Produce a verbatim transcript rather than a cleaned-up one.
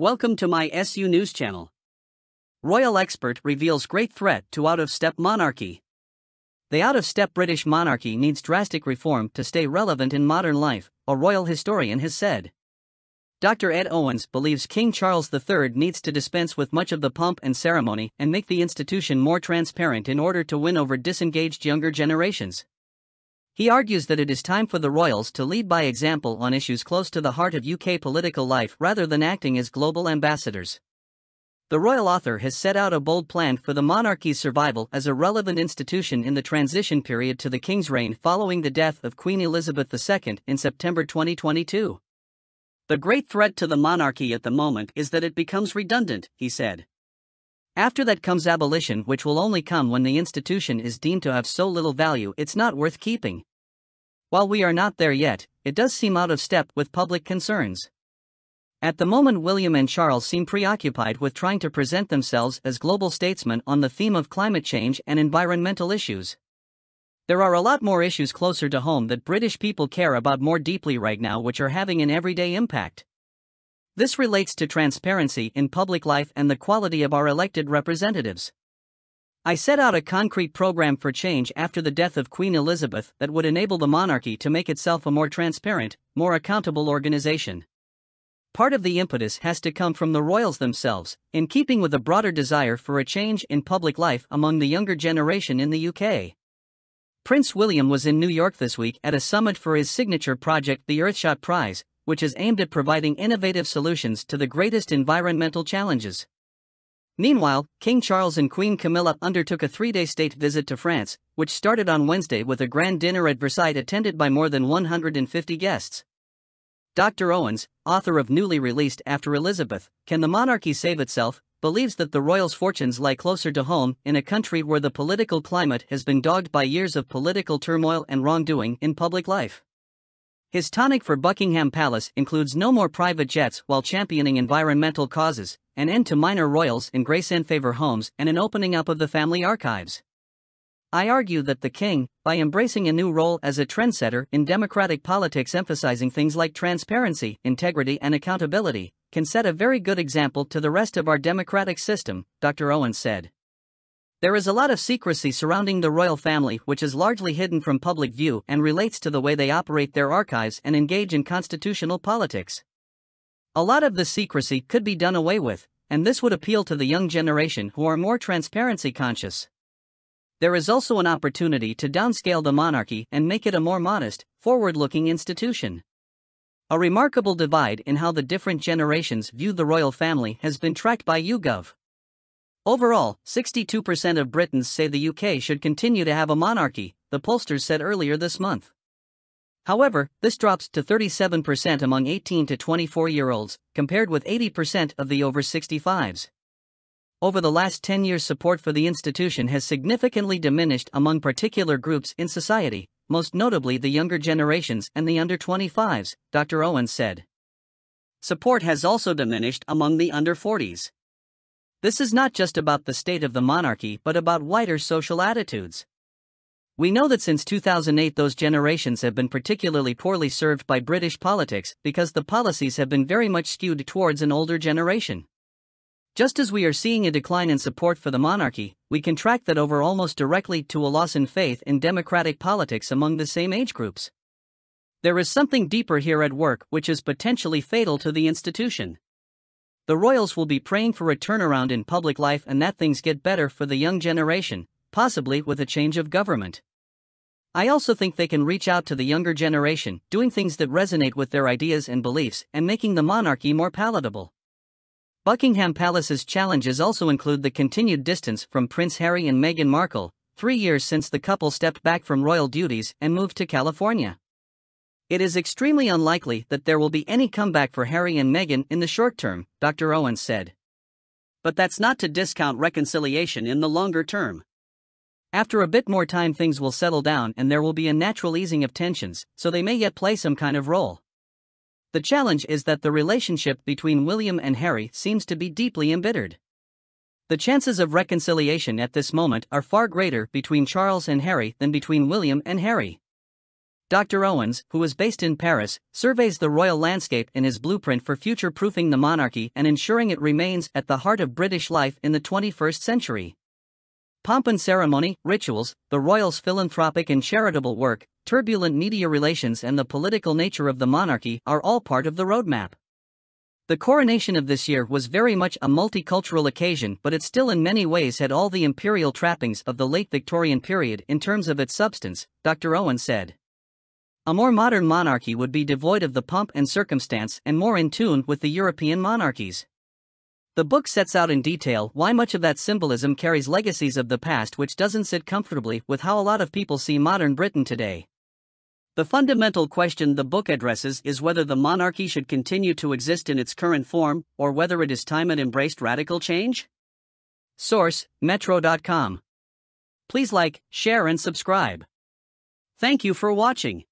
Welcome to my S U News Channel. Royal expert reveals great threat to out-of-step monarchy. The out-of-step British monarchy needs drastic reform to stay relevant in modern life, a royal historian has said. Doctor Ed Owens believes King Charles the third needs to dispense with much of the pomp and ceremony and make the institution more transparent in order to win over disengaged younger generations. He argues that it is time for the royals to lead by example on issues close to the heart of U K political life rather than acting as global ambassadors. The royal author has set out a bold plan for the monarchy's survival as a relevant institution in the transition period to the King's reign following the death of Queen Elizabeth the second in September twenty twenty-two. The great threat to the monarchy at the moment is that it becomes redundant, he said. After that comes abolition, which will only come when the institution is deemed to have so little value it's not worth keeping. While we are not there yet, it does seem out of step with public concerns. At the moment, William and Charles seem preoccupied with trying to present themselves as global statesmen on the theme of climate change and environmental issues. There are a lot more issues closer to home that British people care about more deeply right now, which are having an everyday impact. This relates to transparency in public life and the quality of our elected representatives. I set out a concrete program for change after the death of Queen Elizabeth that would enable the monarchy to make itself a more transparent, more accountable organization. Part of the impetus has to come from the royals themselves, in keeping with a broader desire for a change in public life among the younger generation in the U K. Prince William was in New York this week at a summit for his signature project, the Earthshot Prize, which is aimed at providing innovative solutions to the greatest environmental challenges. Meanwhile, King Charles and Queen Camilla undertook a three-day state visit to France, which started on Wednesday with a grand dinner at Versailles attended by more than one hundred fifty guests. Doctor Owens, author of newly released After Elizabeth: Can the Monarchy Save Itself?, believes that the royals' fortunes lie closer to home in a country where the political climate has been dogged by years of political turmoil and wrongdoing in public life. His tonic for Buckingham Palace includes no more private jets while championing environmental causes, an end to minor royals in grace-and-favor homes, and an opening up of the family archives. I argue that the king, by embracing a new role as a trendsetter in democratic politics emphasizing things like transparency, integrity and accountability, can set a very good example to the rest of our democratic system, Doctor Owens said. There is a lot of secrecy surrounding the royal family which is largely hidden from public view and relates to the way they operate their archives and engage in constitutional politics. A lot of the secrecy could be done away with, and this would appeal to the young generation who are more transparency conscious. There is also an opportunity to downscale the monarchy and make it a more modest, forward-looking institution. A remarkable divide in how the different generations view the royal family has been tracked by YouGov. Overall, sixty-two percent of Britons say the U K should continue to have a monarchy, the pollsters said earlier this month. However, this drops to thirty-seven percent among eighteen to twenty-four-year-olds, compared with eighty percent of the over sixty-fives. Over the last ten years, support for the institution has significantly diminished among particular groups in society, most notably the younger generations and the under twenty-fives, Doctor Owens said. Support has also diminished among the under forties. This is not just about the state of the monarchy but about wider social attitudes. We know that since two thousand eight those generations have been particularly poorly served by British politics because the policies have been very much skewed towards an older generation. Just as we are seeing a decline in support for the monarchy, we can track that over almost directly to a loss in faith in democratic politics among the same age groups. There is something deeper here at work which is potentially fatal to the institution. The royals will be praying for a turnaround in public life and that things get better for the young generation, possibly with a change of government. I also think they can reach out to the younger generation, doing things that resonate with their ideas and beliefs and making the monarchy more palatable. Buckingham Palace's challenges also include the continued distance from Prince Harry and Meghan Markle, three years since the couple stepped back from royal duties and moved to California. It is extremely unlikely that there will be any comeback for Harry and Meghan in the short term, Doctor Owens said. But that's not to discount reconciliation in the longer term. After a bit more time, things will settle down and there will be a natural easing of tensions, so they may yet play some kind of role. The challenge is that the relationship between William and Harry seems to be deeply embittered. The chances of reconciliation at this moment are far greater between Charles and Harry than between William and Harry. Doctor Owens, who is based in Paris, surveys the royal landscape in his blueprint for future-proofing the monarchy and ensuring it remains at the heart of British life in the twenty-first century. Pomp and ceremony, rituals, the royals' philanthropic and charitable work, turbulent media relations and the political nature of the monarchy are all part of the roadmap. The coronation of this year was very much a multicultural occasion, but it still in many ways had all the imperial trappings of the late Victorian period in terms of its substance, Doctor Owens said. A more modern monarchy would be devoid of the pomp and circumstance and more in tune with the European monarchies. The book sets out in detail why much of that symbolism carries legacies of the past which doesn't sit comfortably with how a lot of people see modern Britain today. The fundamental question the book addresses is whether the monarchy should continue to exist in its current form, or whether it is time it embraced radical change? Source, Metro dot com. Please like, share and subscribe. Thank you for watching.